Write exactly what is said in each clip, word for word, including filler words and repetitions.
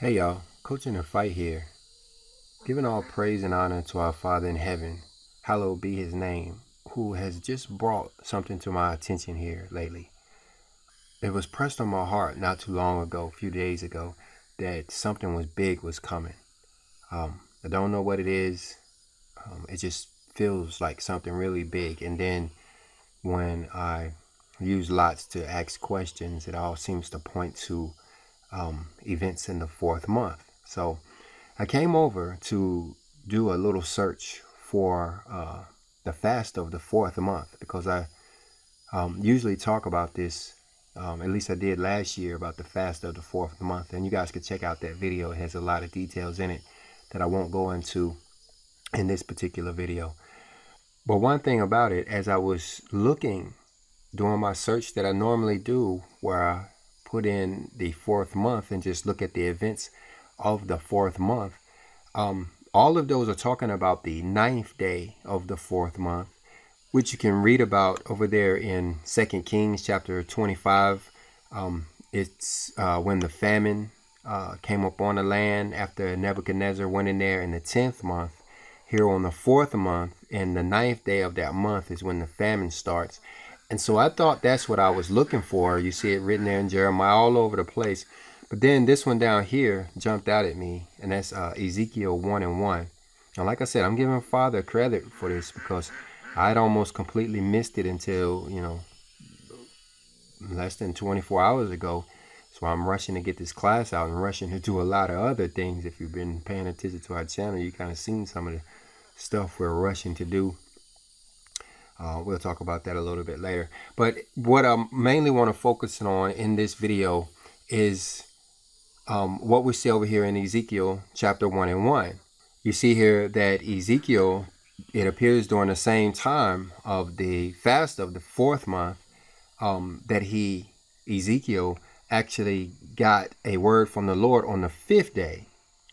Hey y'all, Coach in the Fight here. Giving all praise and honor to our Father in heaven, hallowed be his name, who has just brought something to my attention here lately. It was pressed on my heart not too long ago, a few days ago, that something was big was coming. Um, I don't know what it is. Um, it just feels like something really big. And then when I use lots to ask questions, it all seems to point to Um, events in the fourth month. So I came over to do a little search for uh, the fast of the fourth month, because I um, usually talk about this, um, at least I did last year, about the fast of the fourth month, and you guys could check out that video. It has a lot of details in it that I won't go into in this particular video. But one thing about it, as I was looking, doing my search that I normally do, where I put in the fourth month and just look at the events of the fourth month. Um, all of those are talking about the ninth day of the fourth month, which you can read about over there in Second Kings chapter twenty-five. Um, it's uh, when the famine uh, came upon the land after Nebuchadnezzar went in there in the tenth month. Here on the fourth month and the ninth day of that month is when the famine starts. And so I thought that's what I was looking for. You see it written there in Jeremiah all over the place. But then this one down here jumped out at me, and that's uh, Ezekiel one and one. And like I said, I'm giving Father credit for this, because I'd almost completely missed it until, you know, less than twenty-four hours ago. So I'm rushing to get this class out and rushing to do a lot of other things. If you've been paying attention to our channel, you kind of seen some of the stuff we're rushing to do. Uh, we'll talk about that a little bit later. But what I mainly want to focus on in this video is um, what we see over here in Ezekiel chapter one and one. You see here that Ezekiel, it appears during the same time of the fast of the fourth month, um, that he, Ezekiel, actually got a word from the Lord on the fifth day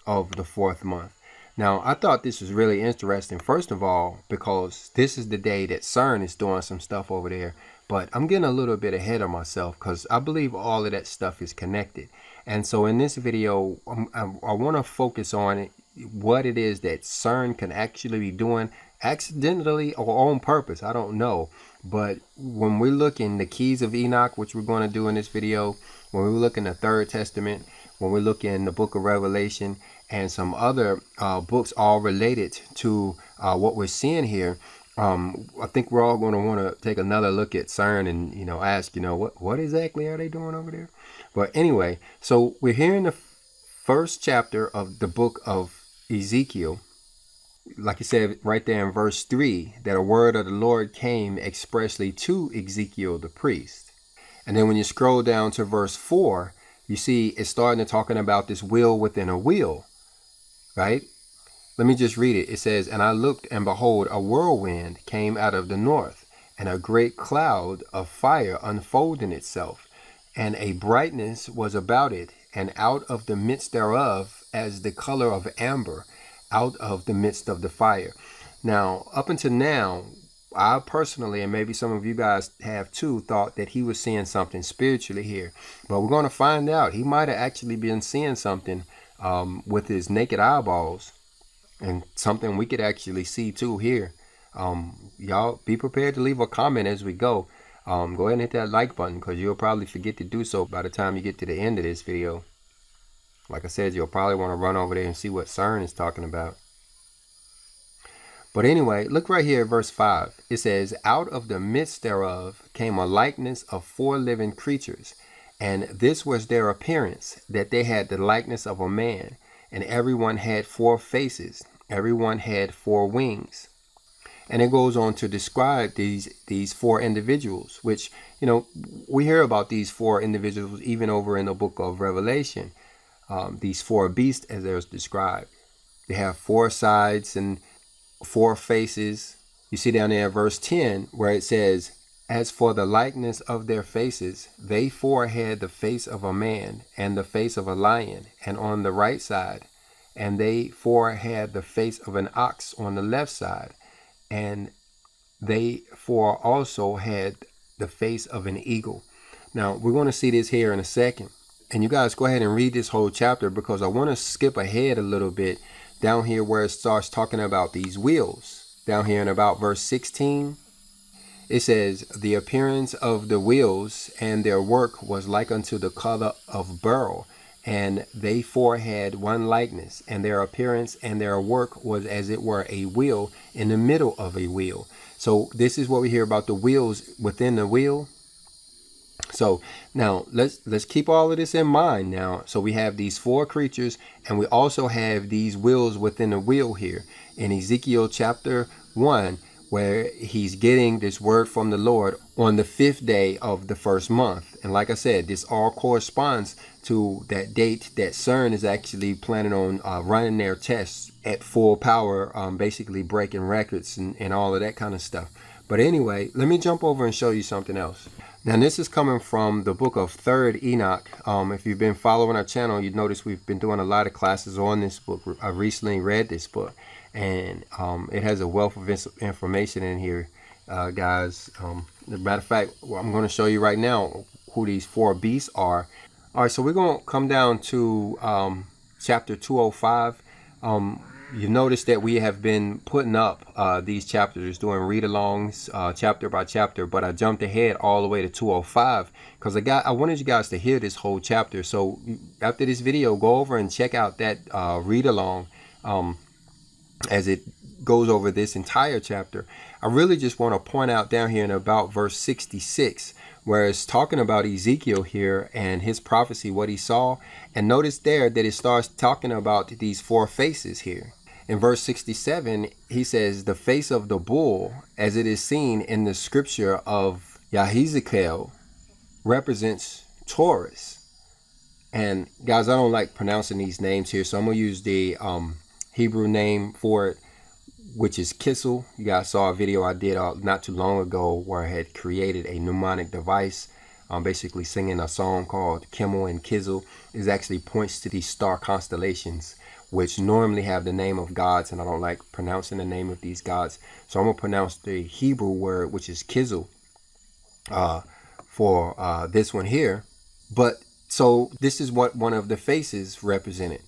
of the fourth month. Now, I thought this was really interesting, first of all, because this is the day that CERN is doing some stuff over there. But I'm getting a little bit ahead of myself, because I believe all of that stuff is connected. And so in this video, I'm, I, I want to focus on it, what it is that CERN can actually be doing accidentally or on purpose. I don't know. But when we're looking the Keys of Enoch, which we're going to do in this video, when we look in the Third Testament, when we look in the Book of Revelation, and some other uh, books all related to uh, what we're seeing here, um, I think we're all going to want to take another look at CERN and, you know, ask, you know, what, what exactly are they doing over there? But anyway, so we're here in the first chapter of the book of Ezekiel. Like you said, right there in verse three, that a word of the Lord came expressly to Ezekiel the priest. And then when you scroll down to verse four, you see it's starting to talking about this wheel within a wheel. Right? Let me just read it. It says, "And I looked, and behold, a whirlwind came out of the north, and a great cloud of fire unfolding itself, and a brightness was about it, and out of the midst thereof, as the color of amber, out of the midst of the fire." Now, up until now, I personally, and maybe some of you guys have too, thought that he was seeing something spiritually here. But we're going to find out. He might have actually been seeing something Um, with his naked eyeballs, and something we could actually see too here. Um, y'all be prepared to leave a comment as we go. Um, go ahead and hit that like button, because you'll probably forget to do so by the time you get to the end of this video. Like I said, you'll probably want to run over there and see what CERN is talking about. But anyway, look right here at verse five. It says, "Out of the midst thereof came a likeness of four living creatures, and this was their appearance, that they had the likeness of a man, and everyone had four faces, everyone had four wings." And it goes on to describe these these four individuals, which, you know, we hear about these four individuals even over in the book of Revelation. Um, these four beasts, as they're described, they have four sides and four faces. You see down there in verse ten where it says, "As for the likeness of their faces, they four had the face of a man, and the face of a lion, and on the right side, and they four had the face of an ox on the left side, and they four also had the face of an eagle." Now, we're going to see this here in a second. And you guys go ahead and read this whole chapter, because I want to skip ahead a little bit down here where it starts talking about these wheels. Down here in about verse sixteen, it says, the appearance of the wheels and their work was like unto the color of beryl, and they four had one likeness, and their appearance and their work was as it were a wheel in the middle of a wheel. So this is what we hear about the wheels within the wheel. So now let's let's keep all of this in mind now. So we have these four creatures, and we also have these wheels within the wheel here in Ezekiel chapter one, where he's getting this word from the Lord on the fifth day of the first month. And like I said, this all corresponds to that date that CERN is actually planning on uh, running their tests at full power, um, basically breaking records and, and all of that kind of stuff. But anyway, let me jump over and show you something else. Now, this is coming from the book of Third Enoch. Um, if you've been following our channel, you'd notice we've been doing a lot of classes on this book. I recently read this book, and um, it has a wealth of information in here, uh, guys. Um, as a matter of fact, I'm going to show you right now who these four beasts are. All right, so we're going to come down to um, chapter two oh five. Um, you notice that we have been putting up uh, these chapters, doing read-alongs uh, chapter by chapter, but I jumped ahead all the way to two oh five because I got I wanted you guys to hear this whole chapter. So after this video, go over and check out that uh, read-along um, as it goes over this entire chapter. I really just want to point out down here in about verse sixty-six, where it's talking about Ezekiel here and his prophecy, what he saw. And notice there that it starts talking about these four faces here. In verse sixty-seven, he says, the face of the bull, as it is seen in the scripture of Yahizekel, represents Taurus. And guys, I don't like pronouncing these names here, so I'm going to use the um, Hebrew name for it, which is Kissel. You guys saw a video I did uh, not too long ago where I had created a mnemonic device, um, basically singing a song called Kimmel and Kizil. It actually points to these star constellations, which normally have the name of gods, and I don't like pronouncing the name of these gods. So I'm going to pronounce the Hebrew word, which is Kizil, uh, for uh, this one here. But so this is what one of the faces represented.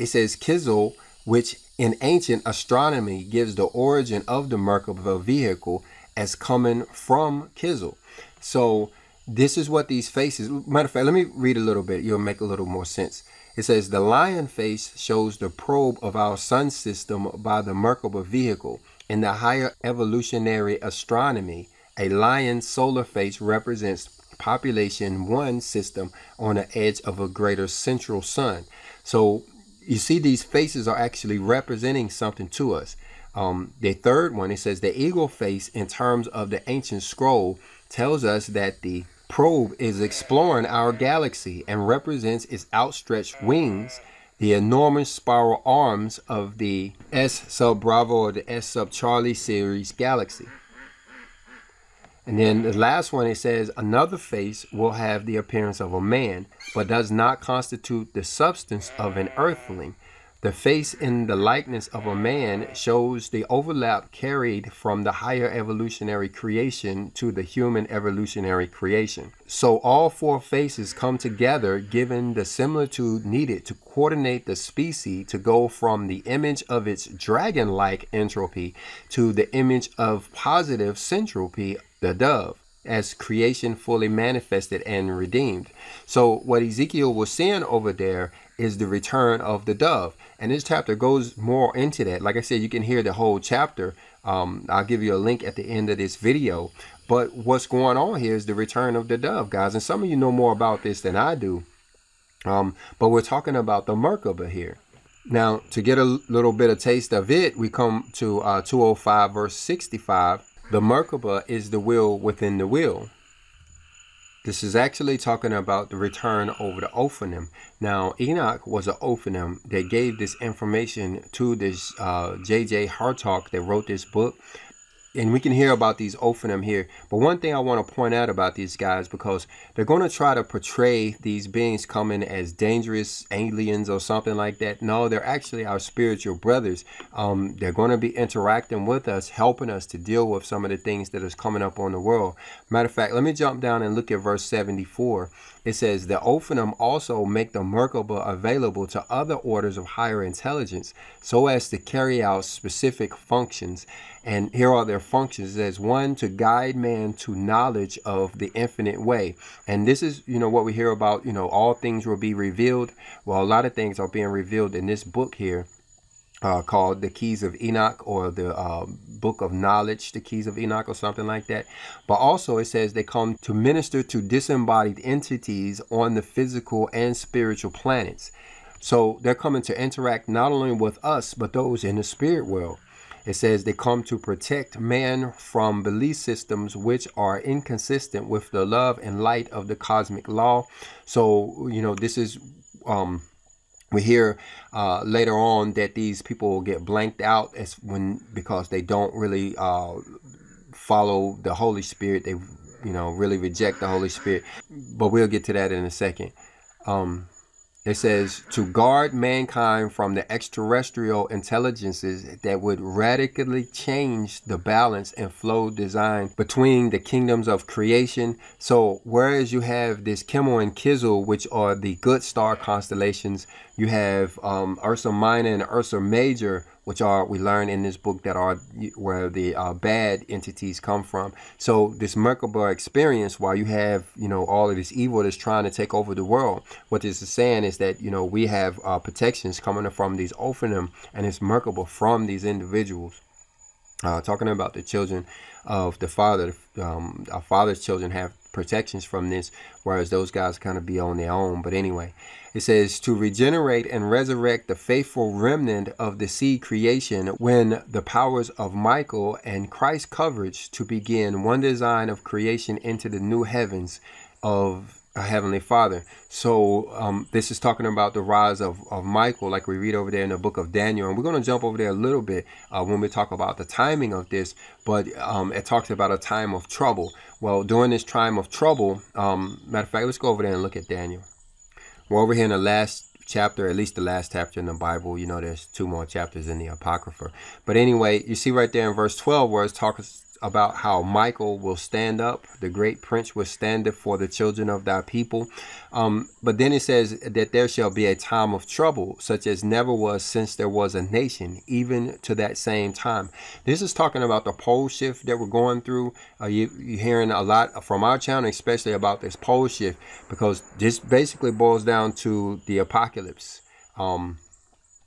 It says Kizil, which in ancient astronomy gives the origin of the Merkabah vehicle as coming from Kizil. So this is what these faces, matter of fact, let me read a little bit. You'll make a little more sense. It says the lion face shows the probe of our sun system by the Merkabah vehicle. In the higher evolutionary astronomy, a lion's solar face represents population one system on the edge of a greater central sun. So you see, these faces are actually representing something to us. Um, the third one, it says the eagle face, in terms of the ancient scroll, tells us that the probe is exploring our galaxy and represents its outstretched wings, the enormous spiral arms of the S sub Bravo or the S sub Charlie series galaxy. And then the last one, it says another face will have the appearance of a man, but does not constitute the substance of an earthling. The face in the likeness of a man shows the overlap carried from the higher evolutionary creation to the human evolutionary creation. So all four faces come together, given the similitude needed to coordinate the species to go from the image of its dragon-like entropy to the image of positive centropy, the dove, as creation fully manifested and redeemed. So what Ezekiel was seeing over there is the return of the dove. And this chapter goes more into that. Like I said, you can hear the whole chapter. Um, I'll give you a link at the end of this video. But what's going on here is the return of the dove, guys. And some of you know more about this than I do. Um, but we're talking about the Merkabah here. Now, to get a little bit of taste of it, we come to uh, two oh five verse sixty-five. The Merkabah is the wheel within the wheel. This is actually talking about the return over the Ophanim. Now, Enoch was an Ophanim. They gave this information to this uh, J J Hartog that wrote this book. And we can hear about these Ophanim here. But one thing I want to point out about these guys, because they're going to try to portray these beings coming as dangerous aliens or something like that. No, they're actually our spiritual brothers. Um, they're going to be interacting with us, helping us to deal with some of the things that is coming up on the world. Matter of fact, let me jump down and look at verse seventy-four. It says, the Ophanim also make the Merkabah available to other orders of higher intelligence so as to carry out specific functions. And here are their functions. As one, to guide man to knowledge of the infinite way. And this is, you know, what we hear about, you know, all things will be revealed. Well, a lot of things are being revealed in this book here. Uh, called the Keys of Enoch, or the uh, Book of Knowledge, the Keys of Enoch, or something like that. But also it says they come to minister to disembodied entities on the physical and spiritual planets. So they're coming to interact not only with us, but those in the spirit world. It says they come to protect man from belief systems which are inconsistent with the love and light of the cosmic law. So, you know, this is... Um, We hear uh, later on that these people will get blanked out as when because they don't really uh, follow the Holy Spirit. They, you know, really reject the Holy Spirit. But we'll get to that in a second. Um, it says to guard mankind from the extraterrestrial intelligences that would radically change the balance and flow design between the kingdoms of creation. So whereas you have this Kimmel and Kizil, which are the good star constellations, you have um, Ursa Minor and Ursa Major, which are, we learn in this book, that are where the uh, bad entities come from. So this Merkabah experience, while you have, you know, all of this evil that's trying to take over the world, what this is saying is that, you know, we have uh, protections coming from these Ophanim and this Merkabah from these individuals. Uh, talking about the children of the Father, um, our Father's children have protections from this, whereas those guys kind of be on their own. But anyway, it says to regenerate and resurrect the faithful remnant of the seed creation when the powers of Michael and Christ's coverage to begin one design of creation into the new heavens of a Heavenly Father. So um, this is talking about the rise of, of Michael, like we read over there in the book of Daniel. And we're going to jump over there a little bit uh, when we talk about the timing of this. But um, it talks about a time of trouble. Well, during this time of trouble, um, matter of fact, let's go over there and look at Daniel. We're over here in the last chapter, at least the last chapter in the Bible. You know, there's two more chapters in the Apocrypha. But anyway, you see right there in verse twelve where it's talking about how Michael will stand up, the great prince will stand up for the children of thy people. Um, but then it says that there shall be a time of trouble, such as never was since there was a nation, even to that same time. This is talking about the pole shift that we're going through. Uh, you, you're hearing a lot from our channel, especially about this pole shift, because this basically boils down to the apocalypse. Um,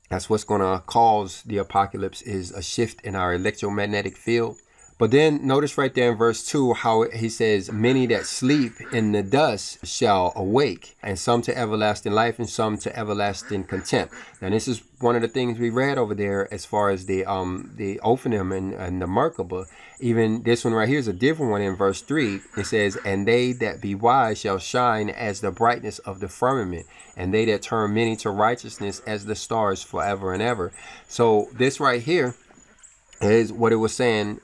that's what's going to cause the apocalypse, is a shift in our electromagnetic field. But then notice right there in verse two how he says, many that sleep in the dust shall awake, and some to everlasting life and some to everlasting contempt. And this is one of the things we read over there as far as the um, the Ophanim and, and the Merkabah. Even this one right here is a different one in verse three. It says, and they that be wise shall shine as the brightness of the firmament, and they that turn many to righteousness as the stars forever and ever. So this right here is what it was saying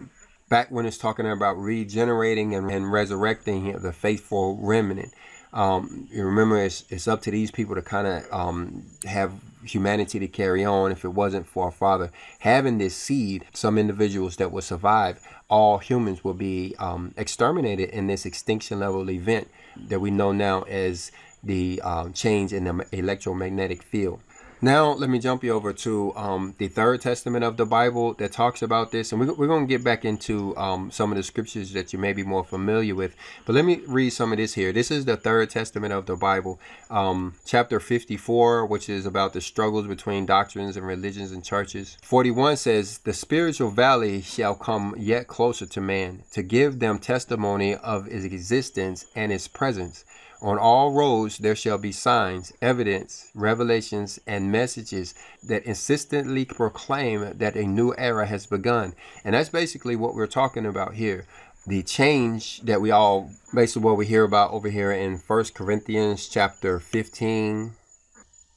back when it's talking about regenerating and, and resurrecting the faithful remnant. Um, you remember, it's, it's up to these people to kind of um, have humanity to carry on. If it wasn't for our Father having this seed, some individuals that will survive, all humans will be um, exterminated in this extinction level event that we know now as the um, change in the electromagnetic field. Now, let me jump you over to um, the Third Testament of the Bible that talks about this. And we're, we're going to get back into um, some of the scriptures that you may be more familiar with. But let me read some of this here. This is the Third Testament of the Bible, um, chapter fifty-four, which is about the struggles between doctrines and religions and churches. forty-one says, the spiritual valley shall come yet closer to man to give them testimony of its existence and its presence. On all roads there shall be signs, evidence, revelations, and messages that insistently proclaim that a new era has begun. And that's basically what we're talking about here. The change that we all, basically what we hear about over here in First Corinthians chapter fifteen.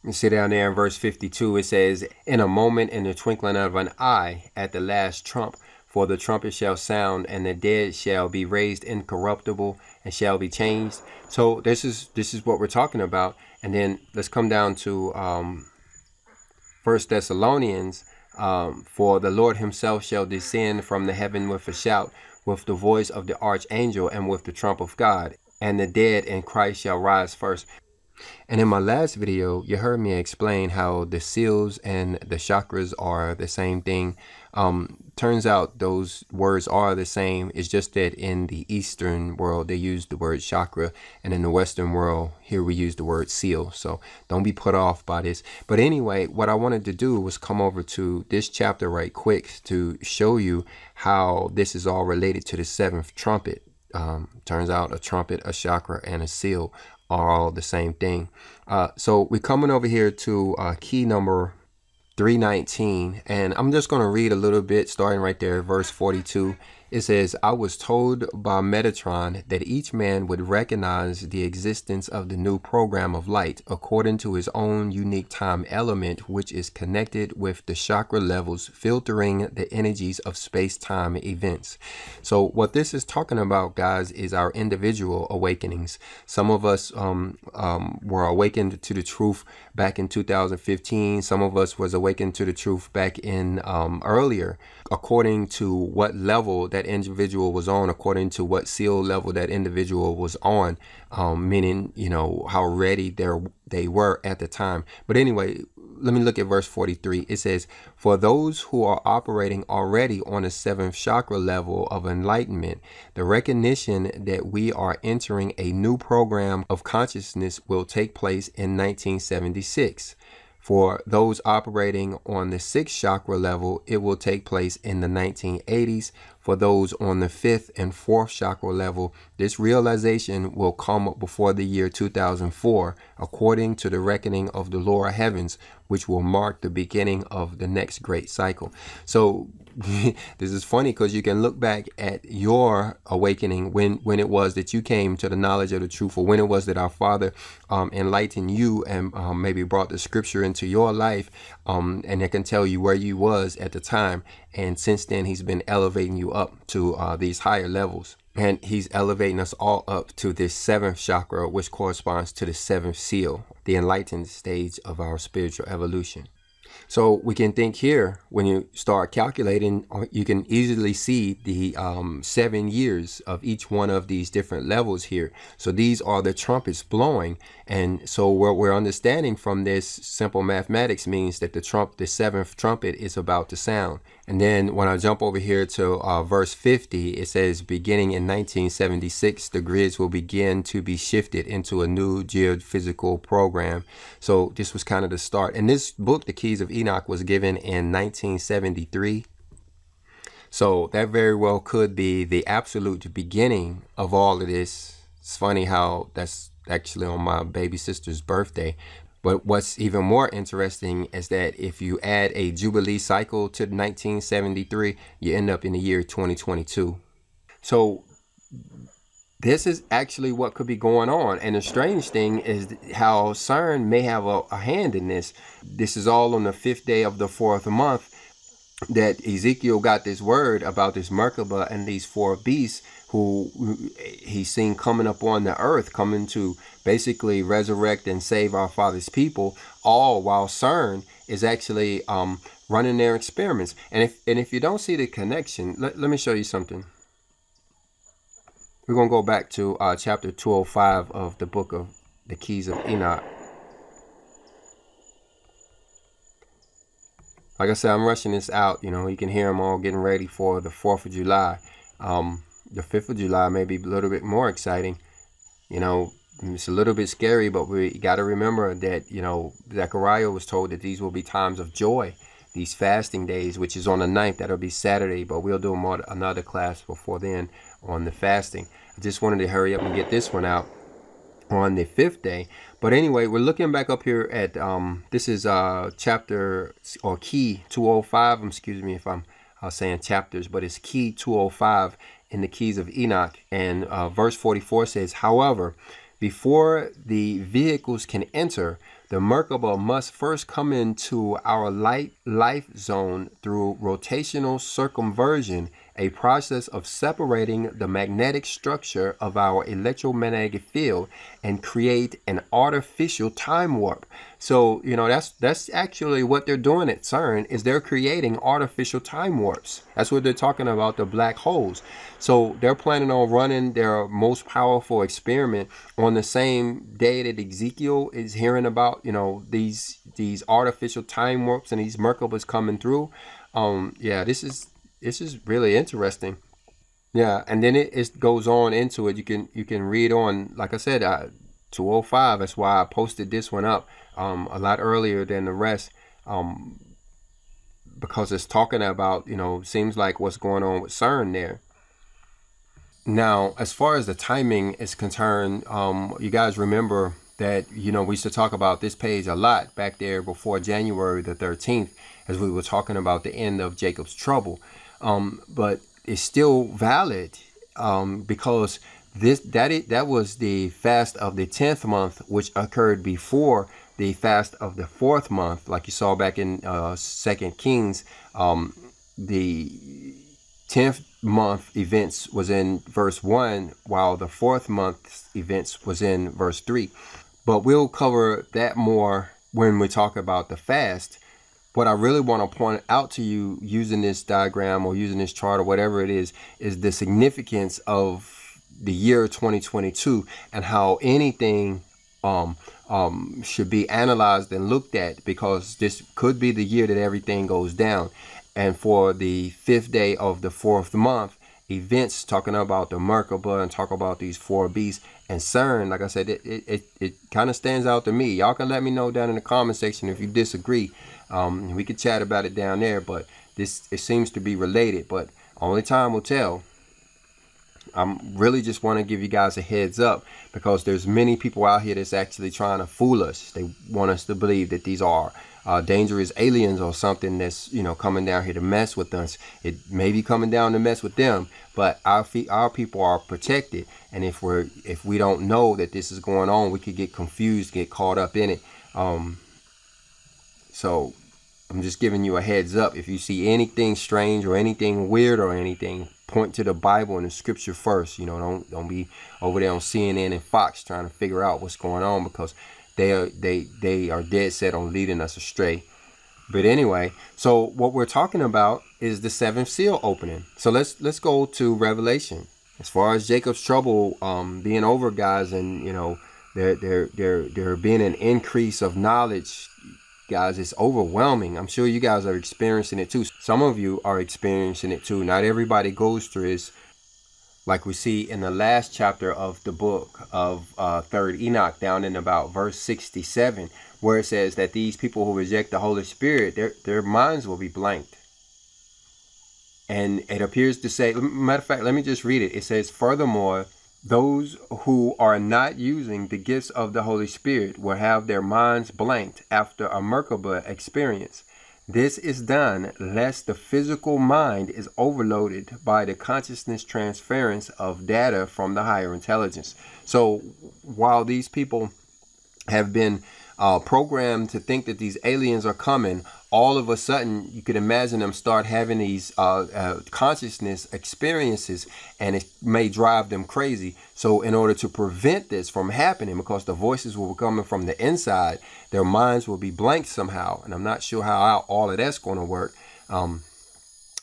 You see down there in verse fifty-two, it says, in a moment, in the twinkling of an eye, at the last trump. For the trumpet shall sound, and the dead shall be raised incorruptible, and shall be changed. So this is this is what we're talking about. And then let's come down to um, First Thessalonians. Um, for the Lord himself shall descend from the heaven with a shout, with the voice of the archangel, and with the trump of God. And the dead in Christ shall rise first. And in my last video, you heard me explain how the seals and the chakras are the same thing. Um, turns out those words are the same. It's just that in the Eastern world, they use the word chakra. And in the Western world, here we use the word seal. So don't be put off by this. But anyway, what I wanted to do was come over to this chapter right quick to show you how this is all related to the seventh trumpet. Um, turns out a trumpet, a chakra, and a seal are all the same thing. Uh, so we're coming over here to uh, key number three nineteen, and I'm just going to read a little bit starting right there, verse forty-two. It says, I was told by Metatron that each man would recognize the existence of the new program of light according to his own unique time element, which is connected with the chakra levels filtering the energies of space-time events. So what this is talking about, guys, is our individual awakenings. Some of us um, um, were awakened to the truth back in two thousand fifteen. Some of us was awakened to the truth back in um, earlier, according to what level that individual was on, according to what seal level that individual was on, um, meaning, you know, how ready they're, they were at the time. But anyway, let me look at verse forty-three. It says, for those who are operating already on the seventh chakra level of enlightenment, the recognition that we are entering a new program of consciousness will take place in nineteen seventy-six. For those operating on the sixth chakra level, it will take place in the nineteen eighties. For those on the fifth and fourth chakra level, this realization will come before the year two thousand four, according to the reckoning of the lower heavens, which will mark the beginning of the next great cycle. So this is funny because you can look back at your awakening, when when it was that you came to the knowledge of the truth, or when it was that our Father um, enlightened you and um, maybe brought the scripture into your life, um, and it can tell you where you was at the time. And since then, he's been elevating you up to uh, these higher levels. And he's elevating us all up to this seventh chakra, which corresponds to the seventh seal, the enlightened stage of our spiritual evolution. So we can think here, when you start calculating, you can easily see the um, seven years of each one of these different levels here. So these are the trumpets blowing. And so what we're understanding from this simple mathematics means that the trump, the seventh trumpet is about to sound. And then when I jump over here to uh, verse fifty, it says, beginning in nineteen seventy-six, the grids will begin to be shifted into a new geophysical program. So this was kind of the start. And this book, The Keys of Enoch, was given in nineteen seventy-three. So that very well could be the absolute beginning of all of this. It's funny how that's actually on my baby sister's birthday. But what's even more interesting is that if you add a Jubilee cycle to nineteen seventy-three, you end up in the year twenty twenty-two. So this is actually what could be going on. And the strange thing is how CERN may have a, a hand in this. This is all on the fifth day of the fourth month that Ezekiel got this word about this Merkabah and these four beasts who he's seen coming up on the earth, coming to basically resurrect and save our Father's people, all while CERN is actually um, running their experiments. And if, and if you don't see the connection, let, let me show you something. We're going to go back to uh, chapter two oh five of the book of the Keys of Enoch. Like I said, I'm rushing this out. You know, you can hear them all getting ready for the fourth of July. Um, The fifth of July may be a little bit more exciting. You know, it's a little bit scary, but we got to remember that, you know, Zechariah was told that these will be times of joy. These fasting days, which is on the ninth, that'll be Saturday, but we'll do more, another class before then on the fasting. I just wanted to hurry up and get this one out on the fifth day. But anyway, we're looking back up here at, um, this is uh, chapter or key two oh five. Excuse me if I'm uh, saying chapters, but it's key two oh five. In the Keys of Enoch, and uh, verse forty-four says, however, before the vehicles can enter, the Merkabah must first come into our light life zone through rotational circumversion a process of separating the magnetic structure of our electromagnetic field and create an artificial time warp. So, you know, that's that's actually what they're doing at CERN, is they're creating artificial time warps. That's what they're talking about, the black holes. So they're planning on running their most powerful experiment on the same day that Ezekiel is hearing about, you know, these these artificial time warps and these Merkabahs coming through. Um, yeah, this is this is really interesting. Yeah, and then it, it goes on into it. You can you can read on. Like I said, uh, two oh five. That's why I posted this one up um, a lot earlier than the rest, um, because it's talking about, you know, seems like what's going on with CERN there. Now, as far as the timing is concerned, um, you guys remember that, you know, we used to talk about this page a lot back there before January the thirteenth, as we were talking about the end of Jacob's trouble. Um, but it's still valid, um, because this that it that was the fast of the tenth month, which occurred before the fast of the fourth month, like you saw back in uh, Second Kings. Um, the tenth month events was in verse one, while the fourth month events was in verse three. But we'll cover that more when we talk about the fast. What I really want to point out to you using this diagram or using this chart or whatever it is, is the significance of the year twenty twenty-two and how anything um, um, should be analyzed and looked at, because this could be the year that everything goes down. And for the fifth day of the fourth month, events talking about the Merkabah and talk about these four beasts and CERN, like I said, it, it, it, it kind of stands out to me. Y'all can let me know down in the comment section if you disagree. Um, we could chat about it down there, but this, it seems to be related, but only time will tell. I'm really just want to give you guys a heads up, because there's many people out here that's actually trying to fool us. They want us to believe that these are uh, dangerous aliens or something that's, you know, coming down here to mess with us. It may be coming down to mess with them, but our our people are protected. And if we're if we don't know that this is going on, we could get confused, get caught up in it. Um, so I'm just giving you a heads up. If you see anything strange or anything weird or anything, point to the Bible and the scripture first. You know, don't don't be over there on C N N and Fox trying to figure out what's going on, because they are they they are dead set on leading us astray. But anyway, so what we're talking about is the seventh seal opening. So let's let's go to Revelation. As far as Jacob's trouble um, being over, guys, and you know there there there there being an increase of knowledge. Guys, it's overwhelming. I'm sure you guys are experiencing it too. Some of you are experiencing it too. Not everybody goes through this, like we see in the last chapter of the book of uh, Third Enoch, down in about verse sixty-seven, where it says that these people who reject the Holy Spirit, their their minds will be blanked. And it appears to say, matter of fact, let me just read it. It says, furthermore, those who are not using the gifts of the Holy Spirit will have their minds blanked after a Merkabah experience. This is done lest the physical mind is overloaded by the consciousness transference of data from the higher intelligence. So while these people have been uh, programmed to think that these aliens are coming, all of a sudden, you could imagine them start having these uh, uh, consciousness experiences, and it may drive them crazy. So in order to prevent this from happening, because the voices will be coming from the inside, their minds will be blanked somehow. And I'm not sure how all of that's going to work. Um,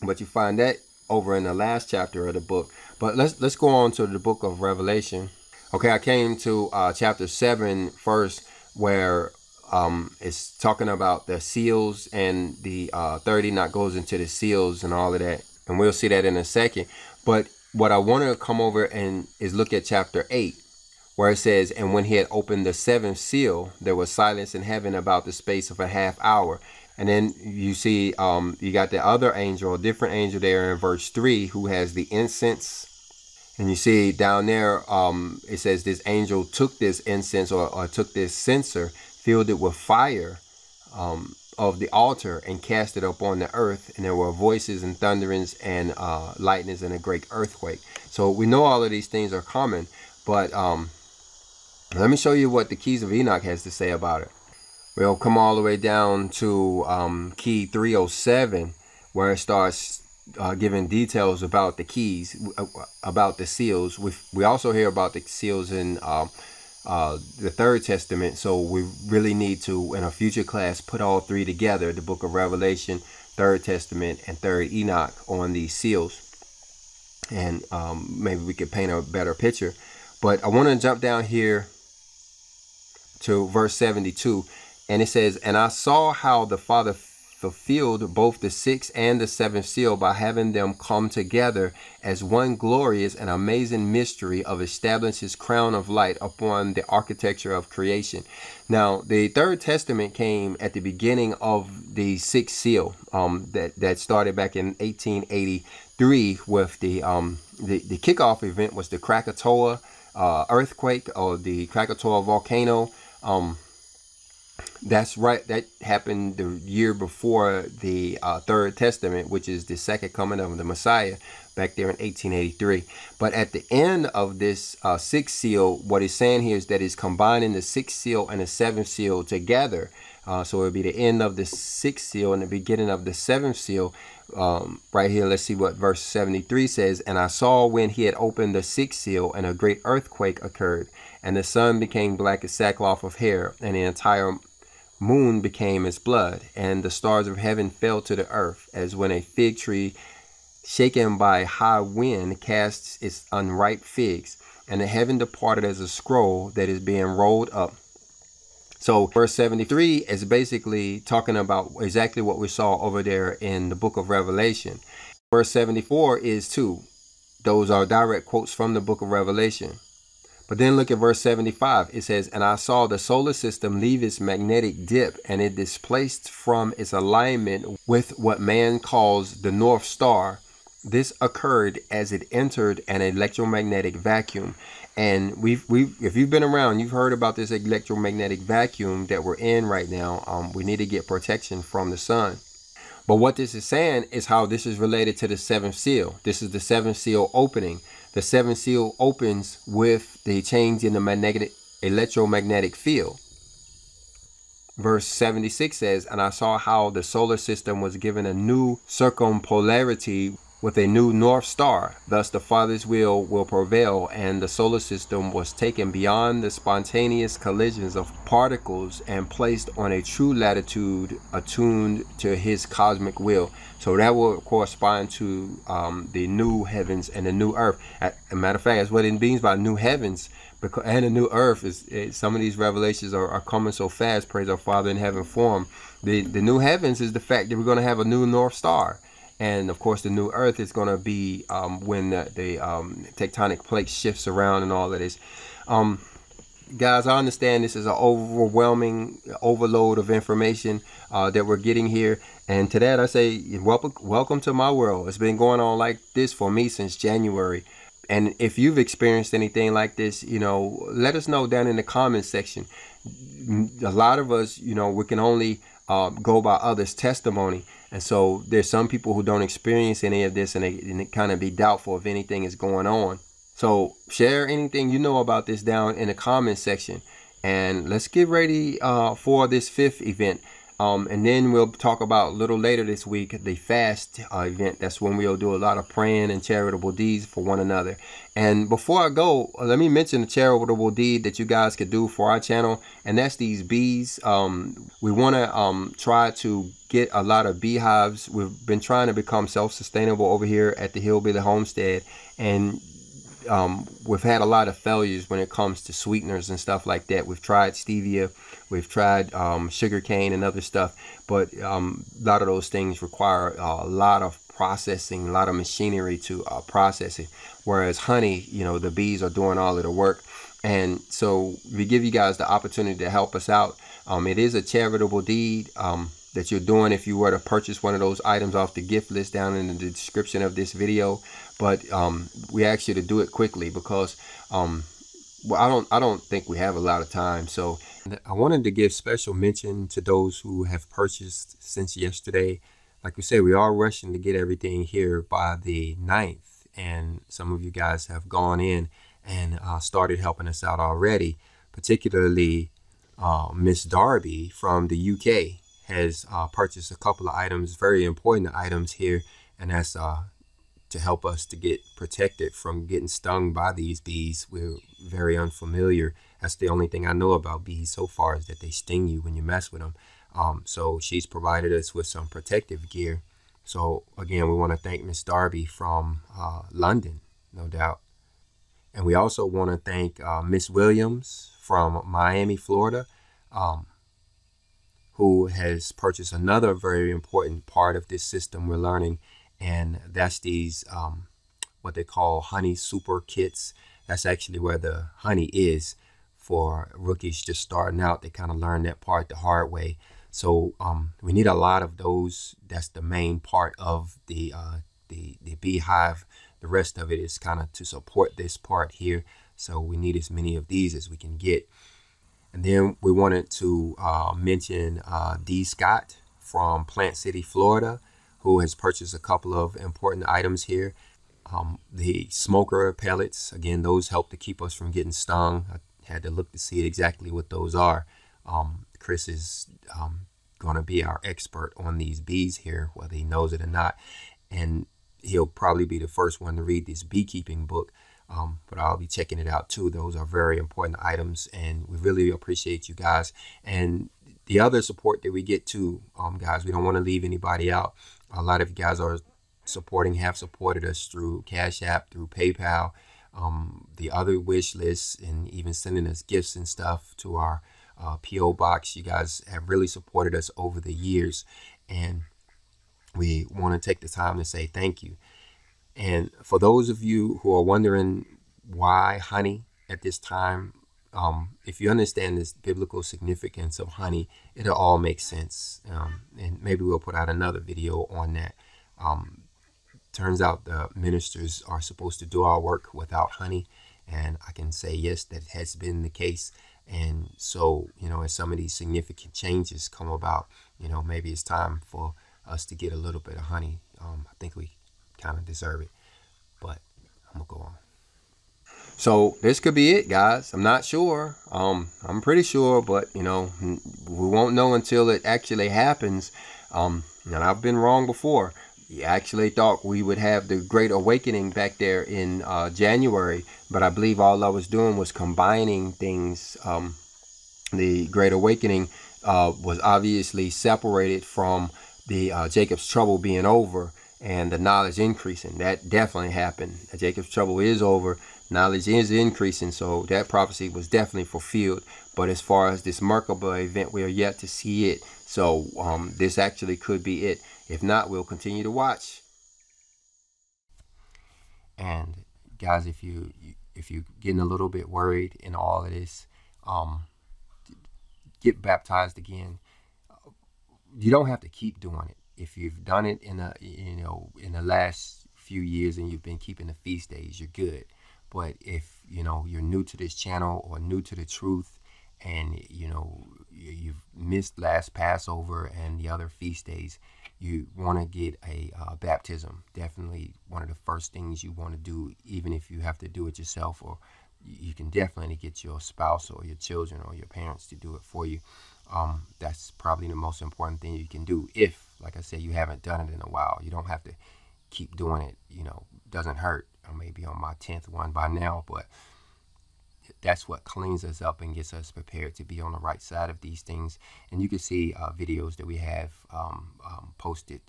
but you find that over in the last chapter of the book. But let's, let's go on to the book of Revelation. Okay, I came to uh, chapter seven first, where Um, it's talking about the seals, and the uh, third Enoch goes into the seals and all of that. And we'll see that in a second. But what I want to come over and is look at chapter eight, where it says, and when he had opened the seventh seal, there was silence in heaven about the space of a half hour. And then you see um, you got the other angel, a different angel there in verse three, who has the incense. And you see down there, um, it says this angel took this incense, or, or took this censer, filled it with fire um, of the altar, and cast it upon the earth. And there were voices and thunderings and uh, lightnings and a great earthquake. So we know all of these things are common, but um, let me show you what the Keys of Enoch has to say about it. We'll come all the way down to um, key three oh seven, where it starts uh, giving details about the keys, about the seals. We we also hear about the seals in uh, uh, the Third Testament. So we really need to, in a future class, put all three together: the Book of Revelation, Third Testament, and Third Enoch on these seals. And um, maybe we could paint a better picture. But I want to jump down here to verse seventy-two. And it says, "And I saw how the Father fulfilled both the sixth and the seventh seal by having them come together as one glorious and amazing mystery of establishing his crown of light upon the architecture of creation." Now, the Third Testament came at the beginning of the sixth seal um, that, that started back in eighteen eighty-three with the, um, the, the kickoff event was the Krakatoa uh, earthquake, or the Krakatoa volcano. Um, That's right. That happened the year before the uh, Third Testament, which is the second coming of the Messiah, back there in eighteen eighty-three. But at the end of this uh, sixth seal, what it's saying here is that it's combining the sixth seal and the seventh seal together. Uh, so it'll be the end of the sixth seal and the beginning of the seventh seal. Um, right here, let's see what verse seventy-three says. "And I saw when he had opened the sixth seal, and a great earthquake occurred, and the sun became black as sackcloth of hair, and the entire moon became as blood, and the stars of heaven fell to the earth, as when a fig tree shaken by a high wind casts its unripe figs, and the heaven departed as a scroll that is being rolled up." So verse seventy-three is basically talking about exactly what we saw over there in the Book of Revelation. Verse seventy-four is too. Those are direct quotes from the Book of Revelation. But then look at verse seventy-five. It says, "And I saw the solar system leave its magnetic dip, and it displaced from its alignment with what man calls the North Star. This occurred as it entered an electromagnetic vacuum." And we've, we've, if you've been around, you've heard about this electromagnetic vacuum that we're in right now. Um, we need to get protection from the sun. But what this is saying is how this is related to the seventh seal. This is the seventh seal opening. The seventh seal opens with the change in the magnetic, electromagnetic field. Verse seventy-six says, "And I saw how the solar system was given a new circumpolarity with a new north star. Thus the Father's will will prevail, and the solar system was taken beyond the spontaneous collisions of particles and placed on a true latitude attuned to his cosmic will." So that will correspond to um, the new heavens and the new earth. As a matter of fact, that's what it means by new heavens because, and a new earth. Is it, some of these revelations are, are coming so fast, praise our Father in heaven for them. The, the new heavens is the fact that we're going to have a new north star. And of course, the new earth is going to be um, when the, the um, tectonic plate shifts around and all of this. Um, guys, I understand this is an overwhelming overload of information uh, that we're getting here. And to that, I say, welcome, welcome to my world. It's been going on like this for me since January. And if you've experienced anything like this, you know, let us know down in the comments section. A lot of us, you know, we can only uh, go by others' testimony. And so there's some people who don't experience any of this, and they, and they kind of be doubtful if anything is going on. So share anything you know about this down in the comments section, and let's get ready uh, for this fifth event. Um, and then we'll talk about a little later this week, the fast uh, event. That's when we'll do a lot of praying and charitable deeds for one another. And before I go, let me mention a charitable deed that you guys could do for our channel. And that's these bees. Um, we want to um, try to get a lot of beehives. We've been trying to become self-sustainable over here at the Hillbilly Homestead. And um, we've had a lot of failures when it comes to sweeteners and stuff like that. We've tried stevia. We've tried um, sugarcane and other stuff, but um, a lot of those things require a lot of processing, a lot of machinery to uh, process it. Whereas honey, you know, the bees are doing all of the work. And so we give you guys the opportunity to help us out. Um, it is a charitable deed um, that you're doing if you were to purchase one of those items off the gift list down in the description of this video. But um, we ask you to do it quickly because um, well, I don't, I don't think we have a lot of time. So I wanted to give special mention to those who have purchased since yesterday. Like we said, we are rushing to get everything here by the ninth. And some of you guys have gone in and uh, started helping us out already. Particularly uh, Miss Darby from the U K has uh, purchased a couple of items, very important items here. And that's uh, to help us to get protected from getting stung by these bees. We're very unfamiliar. That's the only thing I know about bees so far, is that they sting you when you mess with them. Um, so she's provided us with some protective gear. So again, we want to thank Miss Darby from uh, London, no doubt. And we also want to thank uh, Miss Williams from Miami, Florida, um, who has purchased another very important part of this system we're learning. And that's these, um, what they call honey super kits. That's actually where the honey is for rookies just starting out. They kind of learn that part the hard way. So um, we need a lot of those. That's the main part of the, uh, the, the beehive. The rest of it is kind of to support this part here. So we need as many of these as we can get. And then we wanted to uh, mention uh, D Scott from Plant City, Florida, who has purchased a couple of important items here. Um, the smoker pellets, again, those help to keep us from getting stung. I had to look to see exactly what those are. Um, Chris is um, going to be our expert on these bees here, whether he knows it or not. And he'll probably be the first one to read this beekeeping book, um, but I'll be checking it out too. Those are very important items, and we really appreciate you guys. And the other support that we get too, um, guys, we don't want to leave anybody out. A lot of you guys are supporting, have supported us through Cash App, through PayPal, um, the other wish lists, and even sending us gifts and stuff to our uh, P O box. You guys have really supported us over the years, and we want to take the time to say thank you. And for those of you who are wondering why honey at this time, um, if you understand this biblical significance of honey, it'll all make sense. Um, and maybe we'll put out another video on that. Um, turns out the ministers are supposed to do our work without honey. And I can say, yes, that has been the case. And so, you know, as some of these significant changes come about, you know, maybe it's time for us to get a little bit of honey. Um, I think we kind of deserve it, but I'm gonna go on. So this could be it, guys. I'm not sure. Um, I'm pretty sure, but you know, we won't know until it actually happens. Um, and I've been wrong before. I actually thought we would have the Great Awakening back there in uh, January, but I believe all I was doing was combining things. Um, the Great Awakening uh, was obviously separated from the uh, Jacob's trouble being over and the knowledge increasing. That definitely happened. Jacob's trouble is over, knowledge is increasing, so that prophecy was definitely fulfilled. But as far as this Merkabah event, we are yet to see it. So um, this actually could be it. If not, we'll continue to watch. And guys, if you if you're getting a little bit worried in all of this, um, get baptized again. You don't have to keep doing it. If you've done it in a, you know, in the last few years and you've been keeping the feast days, you're good. But if, you know, you're new to this channel or new to the truth and, you know, you've missed last Passover and the other feast days, you want to get a uh, baptism. Definitely one of the first things you want to do, even if you have to do it yourself, or you can definitely get your spouse or your children or your parents to do it for you. Um, that's probably the most important thing you can do if, like I said, you haven't done it in a while. You don't have to keep doing it. You know, doesn't hurt. I may be on my tenth one by now, but that's what cleans us up and gets us prepared to be on the right side of these things. And you can see uh, videos that we have um, um, posted.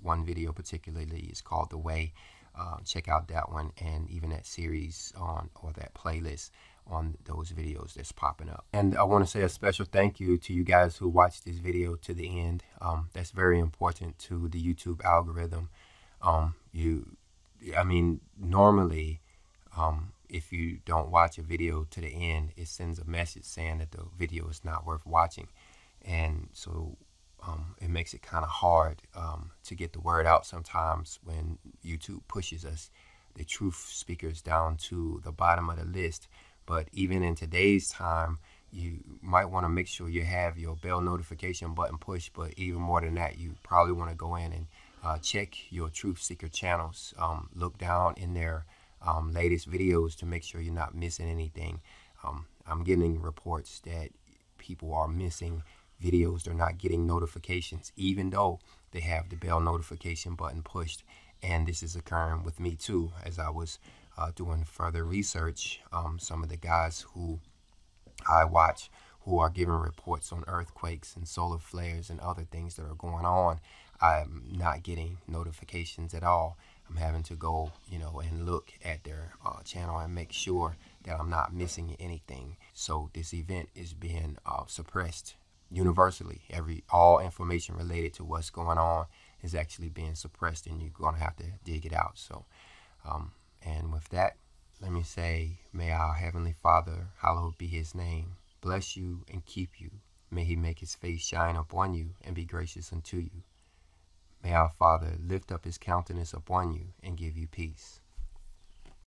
One video particularly is called The Way. Uh, check out that one, and even that series on, or that playlist on those videos that's popping up. And I want to say a special thank you to you guys who watched this video to the end. Um, that's very important to the YouTube algorithm. Um, you, I mean, normally, um, if you don't watch a video to the end, it sends a message saying that the video is not worth watching. And so um, it makes it kind of hard um, to get the word out sometimes when YouTube pushes us, the truth speakers, down to the bottom of the list. But even in today's time, you might want to make sure you have your bell notification button pushed. But even more than that, you probably want to go in and uh, check your Truth Seeker channels. Um, look down in their um, latest videos to make sure you're not missing anything. Um, I'm getting reports that people are missing videos. They're not getting notifications, even though they have the bell notification button pushed. And this is occurring with me too. As I was uh, doing further research, um, some of the guys who I watch who are giving reports on earthquakes and solar flares and other things that are going on, I'm not getting notifications at all. I'm having to go, you know, and look at their uh, channel and make sure that I'm not missing anything. So this event is being uh, suppressed universally. Every all information related to what's going on is actually being suppressed, and you're going to have to dig it out. So, um, and with that, let me say, may our Heavenly Father, hallowed be his name, bless you and keep you. May he make his face shine upon you and be gracious unto you. May our Father lift up his countenance upon you and give you peace.